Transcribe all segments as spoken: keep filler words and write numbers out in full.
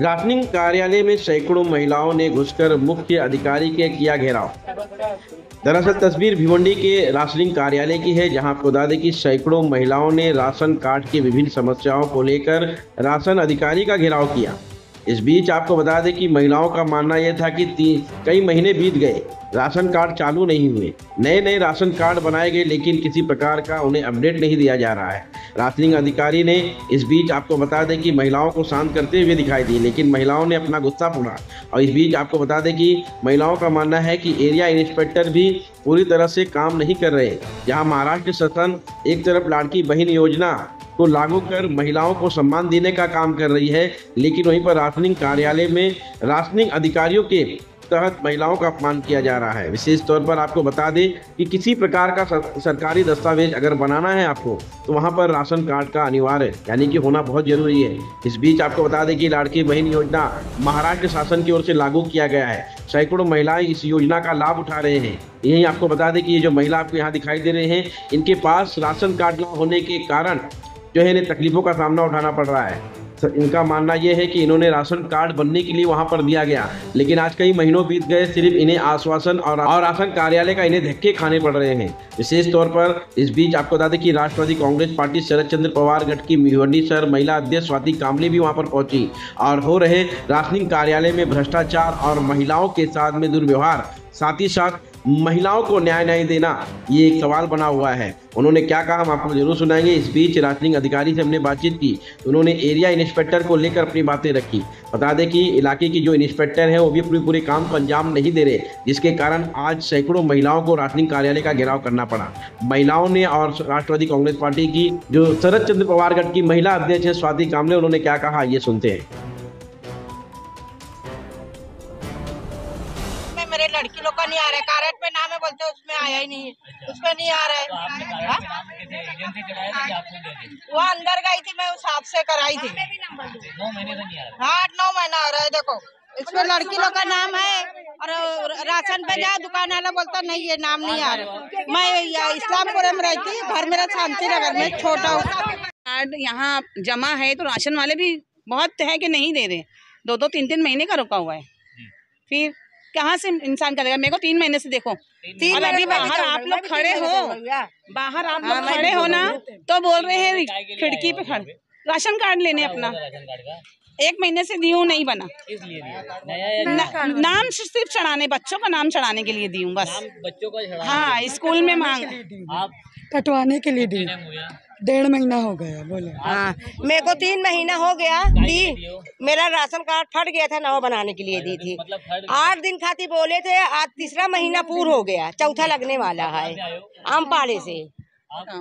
Rationing कार्यालय में सैकड़ों महिलाओं ने घुसकर मुख्य अधिकारी के किया घेराव। दरअसल तस्वीर भिवंडी के राशनिंग कार्यालय की है, जहां आपको बता दें कि सैकड़ों महिलाओं ने राशन कार्ड की विभिन्न समस्याओं को लेकर राशन अधिकारी का घेराव किया। इस बीच आपको बता दें कि महिलाओं का मानना यह था कि कई महीने बीत गए, राशन कार्ड चालू नहीं हुए, नए नए राशन कार्ड बनाए गए लेकिन किसी प्रकार का उन्हें अपडेट नहीं दिया जा रहा है। राशनिंग अधिकारी ने इस बीच आपको बता दें कि महिलाओं को शांत करते हुए दिखाई दी, लेकिन महिलाओं ने अपना गुस्सा पूरा। और इस बीच आपको बता दें कि महिलाओं का मानना है कि एरिया इंस्पेक्टर भी पूरी तरह से काम नहीं कर रहे। यहाँ महाराष्ट्र शासन एक तरफ लाड़की बहन योजना को लागू कर महिलाओं को सम्मान देने का काम कर रही है, लेकिन वहीं पर राशनिंग कार्यालय में राशनिंग अधिकारियों के तहत महिलाओं का अपमान किया जा रहा है। विशेष तौर पर आपको बता दें कि किसी प्रकार का सरकारी दस्तावेज अगर बनाना है आपको, तो वहां पर राशन कार्ड का अनिवार्य यानी कि होना बहुत जरूरी है। इस बीच आपको बता दें कि लाड़की बहन योजना महाराष्ट्र शासन की ओर से लागू किया गया है। सैकड़ों महिलाएं इस योजना का लाभ उठा रहे हैं। यही आपको बता दें कि ये जो महिला आपको यहाँ दिखाई दे रहे हैं, इनके पास राशन कार्ड न होने के कारण जो है इन्हें तकलीफों का सामना उठाना पड़ रहा है। इनका मानना यह है कि इन्होंने राशन कार्ड बनने के लिए वहां पर दिया गया, लेकिन आज कई महीनों बीत गए, सिर्फ इन्हें आश्वासन और और राशन कार्यालय का इन्हें धक्के खाने पड़ रहे हैं। विशेष तौर पर इस बीच आपको बता दें कि राष्ट्रवादी कांग्रेस पार्टी शरद चंद्र पवार गठ की भिवंडी शहर महिला अध्यक्ष स्वाति कामले भी वहाँ पर पहुंची और हो रहे राशनिंग कार्यालय में भ्रष्टाचार और महिलाओं के साथ में दुर्व्यवहार, साथ ही साथ महिलाओं को न्याय नहीं देना, ये एक सवाल बना हुआ है। उन्होंने क्या कहा हम आपको जरूर सुनाएंगे। इस बीच राशनिंग अधिकारी से हमने बातचीत की, उन्होंने एरिया इंस्पेक्टर को लेकर अपनी बातें रखी। बता दें कि इलाके की जो इंस्पेक्टर है वो भी पूरे पूरे काम को अंजाम नहीं दे रहे, जिसके कारण आज सैकड़ों महिलाओं को राशनिंग कार्यालय का घेराव करना पड़ा। महिलाओं ने और राष्ट्रवादी कांग्रेस पार्टी की जो शरद चंद्र पवार गढ़ की महिला अध्यक्ष है स्वाति कामले, उन्होंने क्या कहा ये सुनते हैं। मेरे लड़की लोग का नहीं आ रहा है, कार्ड पे नाम है बोलते हैं उसमें आया ही नहीं है, उसमें नहीं आ रहा है। वो अंदर गई थी, मैं उस सांप से कराई थी। आठ नौ महीना हो रहा है, देखो इसमें लड़की लोग का नाम है और राशन पे जाए दुकान वाला बोलता नहीं ये नाम नहीं आ रहा। मैं इस्लामपुर में रहती हूँ, घर मेरा शांति नगर में छोटा कार्ड यहाँ जमा है, तो राशन वाले भी बहुत है कि नहीं दे रहे, दो दो तीन तीन महीने का रुका हुआ है, फिर कहाँ से इंसान करेगा। मेरे को तीन महीने से देखो, और अभी बाहर आप लोग खड़े हो, बाहर आप लोग खड़े हो ना, तो बोल रहे हैं खिड़की पे खड़े राशन कार्ड लेने अपना, एक महीने से दी हूँ नहीं बना, नाम सिर्फ चढ़ाने, बच्चों का नाम चढ़ाने के लिए दी हूँ बस, बच्चों का हाँ स्कूल में मांग कटवाने के लिए दी, डेढ़ महीना हो गया बोले। हाँ मेरे को तीन महीना हो गया दी, मेरा राशन कार्ड फट गया था, नवा बनाने के लिए दी थी, आठ दिन खाती बोले थे, आज तीसरा महीना पूरा हो गया, चौथा लगने वाला है। आम पाड़े से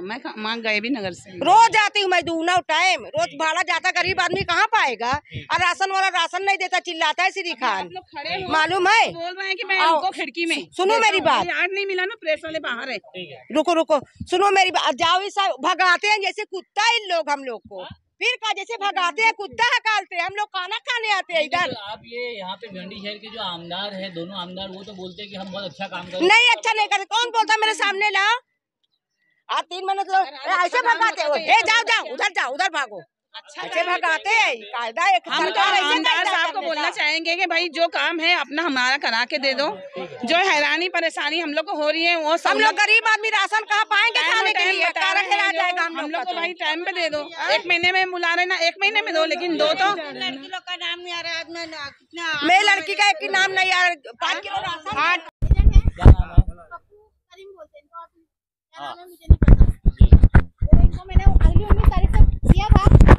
मैं माँ गए भी नगर से रोज जाती हूँ मैं, दूना टाइम रोज भाड़ा जाता, गरीब आदमी कहाँ पाएगा, और राशन वाला राशन नहीं देता, चिल्लाता है श्री खान मालूम है, बोल रहे हैं कि मैं उनको खिड़की में। सुनो मेरी बात, यार नहीं मिला ना, प्रेस वाले बाहर है, रुको रुको सुनो मेरी बात, जाओ इस भगाते हैं जैसे कुत्ता इन लोग हम लोग को, फिर का जैसे भगाते हैं, कुत्ता हकालते हैं, हम लोग खाना खाने आते हैं इधर। आप ये यहाँ पे भिवंडी शहर के जो आमदार है, दोनों आमदार, वो तो बोलते हैं कि हम बहुत अच्छा काम कर रहे हैं, नहीं अच्छा नहीं करते, कौन बोलता मेरे सामने ला, आप तीन महीने तो ऐसे भगाते हो, ए जाओ जाओ उधर जाओ उधर भागो, अच्छा ऐसे भगाते हैं, कायदा एक सरकार है। आमदार साहब को बोलना चाहेंगे कि भाई जो काम है अपना हमारा करा के दे दो, जो हैरानी परेशानी हम लोग को हो रही है वो हम लोग गरीब आदमी राशन कहाँ पाएंगे खाने के लिए, कारण है आ जाएगा हम लोग को, भाई टाइम पे दे दो, एक महीने में बुला रहे ना, एक महीने में दो, लेकिन दो तो लड़की लोग का नाम नहीं आ रहा है, मेरी लड़की का एक नाम नहीं आ रहा, पाँच किलो राशन हाँ। इनको मैंने अगली उन्नीस तारीख से किया था, फिर मैं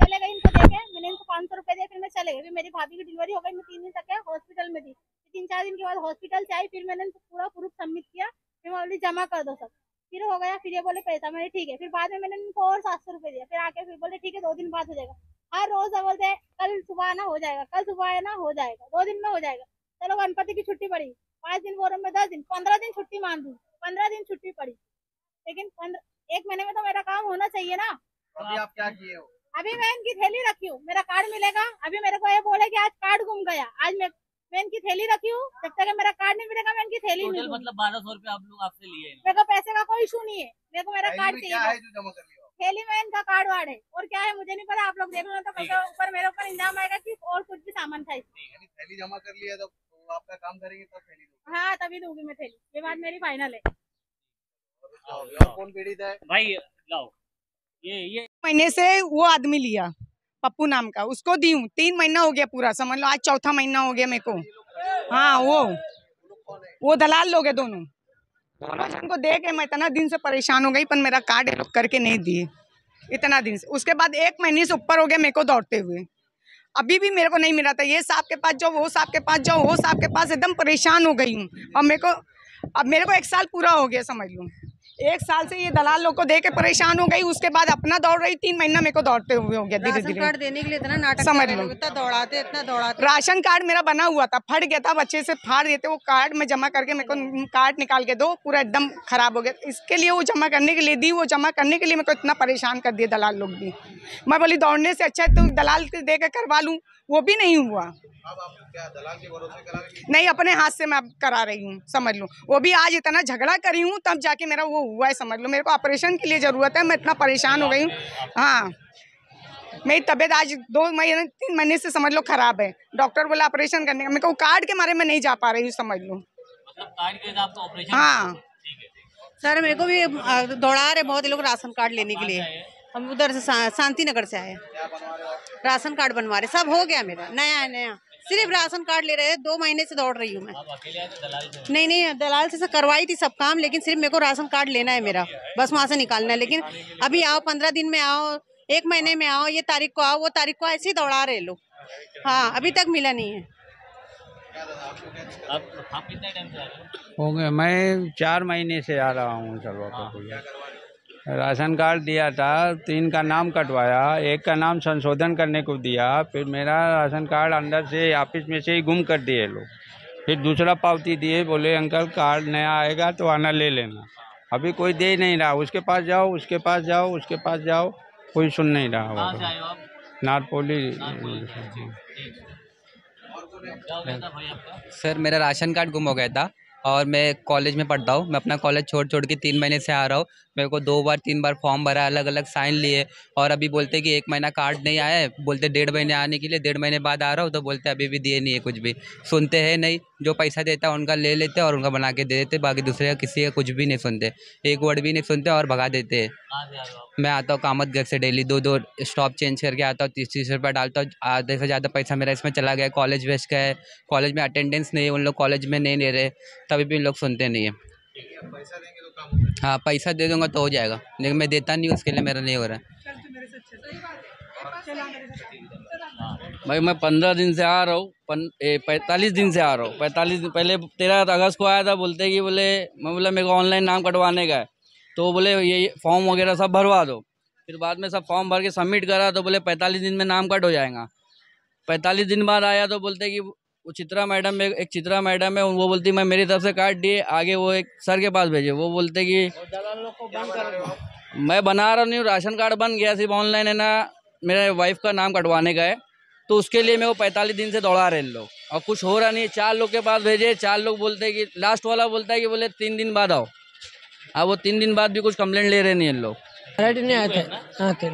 चले गई इनको देके, मैंने इनको पाँच सौ रुपये दिए, फिर मैं चले गई, फिर मेरी भाभी की डिलीवरी हो गई, मैं तीन दिन तक हॉस्पिटल में थी, तीन चार दिन के बाद हॉस्पिटल से आई, फिर मैंने इनको पूरा प्रूफ सबमिट किया, फिर मैं बोली जमा कर दो सब, फिर हो गया, फिर ये बोले पैसा, मैंने ठीक है, फिर बाद में मैंने इनको और सात सौ रुपये दिया, फिर आके फिर बोले ठीक है दो दिन बाद हो जाएगा, हर रोज बोलते हैं कल सुबह आना हो जाएगा, कल सुबह आना हो जाएगा, दो दिन में हो जाएगा, चलो गणपति की छुट्टी पड़ी, पाँच दिन बोर में दस दिन पंद्रह दिन छुट्टी मान दूँ, पंद्रह दिन छुट्टी पड़ी, लेकिन एक महीने में तो मेरा काम होना चाहिए ना। अभी आप क्या किए हो? अभी मैं इनकी थैली रखी हूँ, मेरा कार्ड मिलेगा, अभी मेरे को ये बोले कि आज कार्ड गुम गया, आज मैं मैं इनकी थैली रखी हूँ, जब तक मेरा कार्ड नहीं मिलेगा मैं इनकी थैली नहीं दूंगी। मतलब बारह सौ रुपए आप लोग आपसे लिए हैं, मेरे को पैसे का कोई इशू नहीं है, मेरे को मेरा कार्ड चाहिए, थैली में इनका कार्ड वार्ड है और क्या है मुझे नहीं पता, आप लोग देख लो तो पता ऊपर मेरे ऊपर इंजाम आएगा कि और कुछ भी सामान था इसमें। थैली जमा कर लिया तो आपका काम करेंगे तब थैली दूंगी। हाँ तभी दूंगी मैं थैली, ये बात मेरी फाइनल है। कौन पीड़ित है भाई? लाओ ये ये महीने से वो आदमी लिया पप्पू नाम का, उसको दी हूँ, तीन महीना हो गया पूरा, समझ लो आज चौथा महीना हो गया मेरे को। हाँ वो वो दलाल लोग है दोनों, उनको दे के मैं इतना दिन से परेशान हो गई, पर मेरा कार्ड ये लोग करके नहीं दिए इतना दिन से। उसके बाद एक महीने से ऊपर हो गया मेरे को दौड़ते हुए, अभी भी मेरे को नहीं मिला था। ये साहब के पास जाओ, वो साहब के पास जाओ, वो साहब के पास, एकदम परेशान हो गई हूँ। और मेरे को अब मेरे को एक साल पूरा हो गया, समझ लूँ एक साल से ये दलाल लोग को देके परेशान हो गई। उसके बाद अपना दौड़ रही, तीन महीना मेरे को दौड़ते हुए हो गया धीरे धीरे। राशन कार्ड देने के लिए इतना नाटक, समझ लो इतना दौड़ाते इतना दौड़ाते। राशन कार्ड मेरा बना हुआ था, फट गया था, बच्चे से फाड़ देते वो कार्ड, मैं जमा करके मेरे को कार्ड निकाल के दो, पूरा एकदम खराब हो गया। इसके लिए वो जमा करने के लिए दी, वो जमा करने के लिए मेरे को इतना परेशान कर दिया दलाल लोग भी। मैं बोली दौड़ने से अच्छा तो दलाल दे के करवा लूँ, वो भी नहीं हुआ। अब आप क्या दलाल के भरोसे करा रही? नहीं, अपने हाथ से मैं अब करा रही हूँ, समझ लो। वो भी आज इतना झगड़ा करी हूँ तब जाके मेरा वो हुआ है, समझ लो। मेरे को ऑपरेशन के लिए ज़रूरत है, मैं इतना परेशान हो गई हूँ। हाँ मेरी तबीयत आज दो महीने तीन महीने से समझ लो ख़राब है, डॉक्टर बोला ऑपरेशन करने का, मेरे को कार्ड के मारे में नहीं जा पा रही हूँ, समझ लो। हाँ सर मेरे को भी दौड़ा रहे बहुत लोग राशन कार्ड लेने के लिए, हम उधर से शांति नगर से आए, राशन कार्ड बनवा रहे, सब हो गया मेरा नया नया, सिर्फ राशन कार्ड ले रहे हैं। दो महीने से दौड़ रही हूँ मैं। नहीं नहीं दलाल से करवाई थी सब काम, लेकिन सिर्फ मेरे को राशन कार्ड लेना है मेरा, बस वहाँ से निकालना है। लेकिन अभी आओ, पंद्रह दिन में आओ, एक महीने में आओ, ये तारीख को आओ, वो तारीख को, ऐसे ही दौड़ा रहे लोग। हाँ अभी तक मिला नहीं है। हो गया मैं चार महीने से आ रहा हूँ। राशन कार्ड दिया था, तीन का नाम कटवाया, एक का नाम संशोधन करने को दिया, फिर मेरा राशन कार्ड अंदर से ऑफिस में से ही गुम कर दिए लोग। फिर दूसरा पावती दिए, बोले अंकल कार्ड नया आएगा तो आना ले लेना। अभी कोई दे नहीं रहा, उसके पास जाओ उसके पास जाओ उसके पास जाओ, कोई सुन नहीं रहा। हो नारपोली सर, मेरा राशन कार्ड गुम हो गया था और मैं कॉलेज में पढ़ता हूँ। मैं अपना कॉलेज छोड़ छोड़ के तीन महीने से आ रहा हूँ। मेरे को दो बार तीन बार फॉर्म भरा, अलग अलग साइन लिए, और अभी बोलते कि एक महीना कार्ड नहीं आया है, बोलते डेढ़ महीने आने के लिए, डेढ़ महीने बाद आ रहा हूँ तो बोलते अभी भी दिए नहीं है, कुछ भी सुनते हैं नहीं। जो पैसा देता है उनका ले लेते और उनका बना के दे देते, बाकी दूसरे का किसी का कुछ भी नहीं सुनते, एक वर्ड भी नहीं सुनते और भगा देते हैं। मैं आता हूँ कामतगढ़ से डेली, दो दो स्टॉप चेंज करके आता हूँ, तीस तीस रुपये डालता हूँ, आधे से ज़्यादा पैसा मेरा इसमें चला गया। कॉलेज वेस्ट का है, कॉलेज में अटेंडेंस नहीं है, उन लोग कॉलेज में नहीं ले रहे, तभी भी उन लोग सुनते नहीं है। पैसा देंगे तो काम हो जाएगा। हाँ पैसा दे दूंगा तो हो जाएगा, लेकिन मैं देता नहीं, उसके लिए मेरा नहीं हो रहा है। भाई मैं पंद्रह दिन से आ रहा हूँ, पैंतालीस दिन से आ रहा हूँ, पैंतालीस दिन पहले तेरह अगस्त को आया था, बोलते कि बोले मैं बोला मेरे को ऑनलाइन नाम कटवाने का है, तो बोले ये फॉर्म वगैरह सब भरवा दो। फिर बाद में सब फॉर्म भर के सबमिट करा तो बोले पैंतालीस दिन में नाम कट हो जाएगा। पैंतालीस दिन बाद आया तो बोलते कि वो चित्रा मैडम में एक चित्रा मैडम है, वो बोलती मैं मेरी तरफ से कार्ड दिए, आगे वो एक सर के पास भेजे, वो बोलते कि मैं बना रहा हूँ, राशन कार्ड बन गया, सिर्फ ऑनलाइन है ना मेरे वाइफ का नाम कटवाने का है, तो उसके लिए मैं वो पैंतालीस दिन से दौड़ा रहे लोग और कुछ हो रहा नहीं है। चार लोग के पास भेजे, चार लोग बोलते कि लास्ट वाला बोलता है कि बोले तीन दिन बाद आओ। अब वो तीन दिन बाद भी कुछ कंप्लेंट ले रहे नहीं इन लोग। नहीं आते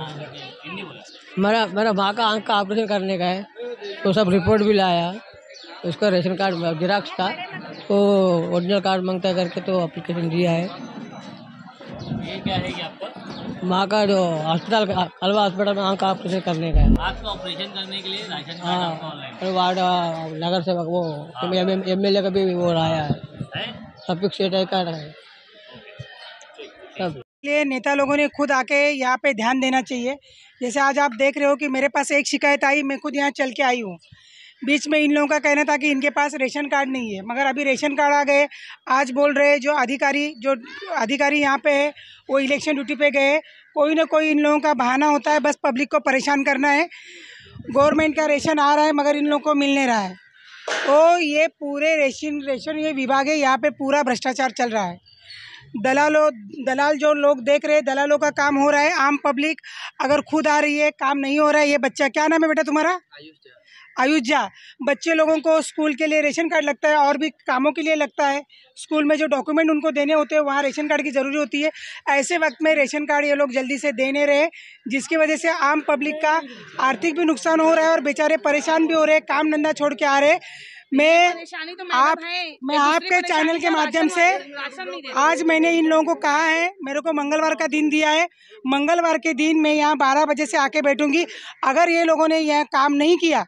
मेरा मेरा भाई का आँख का ऑपरेशन करने का है, तो सब रिपोर्ट भी लाया, उसका राशन कार्ड जिराक्स था, तो ओरिजिनल कार्ड मांगता करके तो एप्लीकेशन दिया है। ये क्या है कि आपका माँ का जो हॉस्पिटल अलवा हॉस्पिटल में आँख का ऑपरेशन करने का है, आपका ऑपरेशन करने के लिए राशन कार्ड ऑनलाइन वार्ड नगर सेवक वो एमएलए का भी वो आया है, सब कुछ सेट है, कार्ड है सब। ये नेता लोगों ने खुद आके यहाँ पे ध्यान देना चाहिए। जैसे आज आप देख रहे हो कि मेरे पास एक शिकायत आई, मैं खुद यहाँ चल के आई हूँ। बीच में इन लोगों का कहना था कि इनके पास रेशन कार्ड नहीं है, मगर अभी रेशन कार्ड आ गए। आज बोल रहे जो अधिकारी जो अधिकारी यहाँ पे है वो इलेक्शन ड्यूटी पे गए, कोई ना कोई इन लोगों का बहाना होता है, बस पब्लिक को परेशान करना है। गवर्नमेंट का रेशन आ रहा है मगर इन लोगों को मिल नहीं रहा है, तो ये पूरे रेशन रेशन ये विभाग है, यहाँ पे पूरा भ्रष्टाचार चल रहा है। दलालों दलाल जो लोग देख रहे हैं, दलालों का काम हो रहा है। आम पब्लिक अगर खुद आ रही है, काम नहीं हो रहा है। ये बच्चा क्या नाम है बेटा तुम्हारा? अयोध्या, बच्चे लोगों को स्कूल के लिए रेशन कार्ड लगता है और भी कामों के लिए लगता है। स्कूल में जो डॉक्यूमेंट उनको देने होते हैं वहाँ रेशन कार्ड की ज़रूरी होती है। ऐसे वक्त में रेशन कार्ड ये लोग जल्दी से देने रहे, जिसकी वजह से आम पब्लिक का आर्थिक भी नुकसान हो रहा है और बेचारे परेशान भी हो रहे, काम धंधा छोड़ के आ रहे। मैं तो आप मैं आपके चैनल के माध्यम से आज मैंने इन लोगों को कहा है, मेरे को मंगलवार का दिन दिया है, मंगलवार के दिन मैं यहाँ बारह बजे से आके बैठूंगी। अगर ये लोगों ने यहाँ काम नहीं किया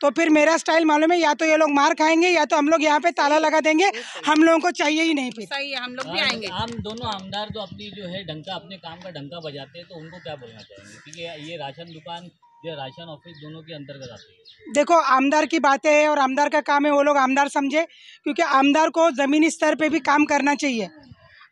तो फिर मेरा स्टाइल मालूम है, या तो ये लोग मार खाएंगे या तो हम लोग यहाँ पे ताला लगा देंगे। हम लोगों को चाहिए ही नहीं। फिर सही है, हम लोग भी आएंगे। हम दोनों आमदार जो अपनी जो है ढंग का अपने काम का ढंग का बजाते हैं, तो उनको क्या बोलना चाहेंगे? ये राशन दुकान, ये राशन ऑफिस दोनों के अंतर्गत आती है। देखो, आमदार की बातें है और आमदार का काम है, वो लोग आमदार समझे, क्योंकि आमदार को ज़मीनी स्तर पे भी काम करना चाहिए।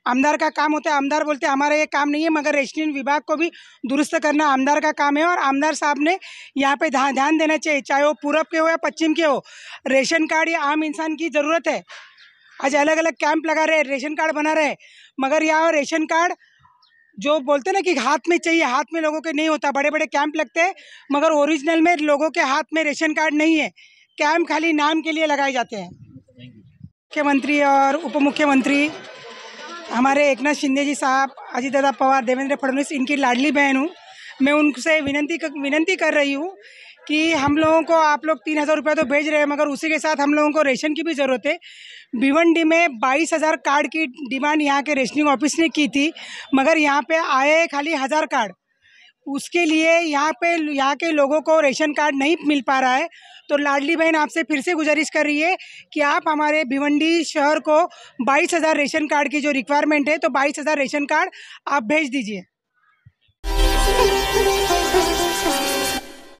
आमदार का काम होता है, आमदार बोलते हैं हमारा ये काम नहीं है, मगर रेशन विभाग को भी दुरुस्त करना आमदार का काम है और आमदार साहब ने यहाँ पे ध्यान देना चाहिए, चाहे वो पूरब के हो या पश्चिम के हो। रेशन कार्ड ये आम इंसान की ज़रूरत है। आज अलग अलग कैंप लगा रहे, रेशन कार्ड बना रहे, मगर यहाँ रेशन कार्ड जो बोलते ना कि हाथ में चाहिए, हाथ में लोगों के नहीं होता। बड़े बड़े कैंप लगते हैं, मगर ओरिजिनल में लोगों के हाथ में रेशन कार्ड नहीं है। कैंप खाली नाम के लिए लगाए जाते हैं। मुख्यमंत्री और उप मुख्यमंत्री हमारे एकनाथ शिंदे जी साहब, अजीत दादा पवार, देवेंद्र फडणवीस, इनकी लाडली बहन हूँ मैं। उनसे विनती विनती कर रही हूँ कि हम लोगों को आप लोग तीन हज़ार रुपये तो भेज रहे हैं, मगर उसी के साथ हम लोगों को रेशन की भी ज़रूरत है। भिवंडी में बाईस हज़ार कार्ड की डिमांड यहाँ के रेशनिंग ऑफिस ने की थी, मगर यहाँ पे आए खाली हज़ार कार्ड। उसके लिए यहाँ पे यहाँ के लोगों को रेशन कार्ड नहीं मिल पा रहा है। तो लाडली बहन आपसे फिर से गुजारिश कर रही है कि आप हमारे भिवंडी शहर को बाईस हज़ार रेशन कार्ड की जो रिक्वायरमेंट है, तो बाईस हज़ार रेशन कार्ड आप भेज दीजिए।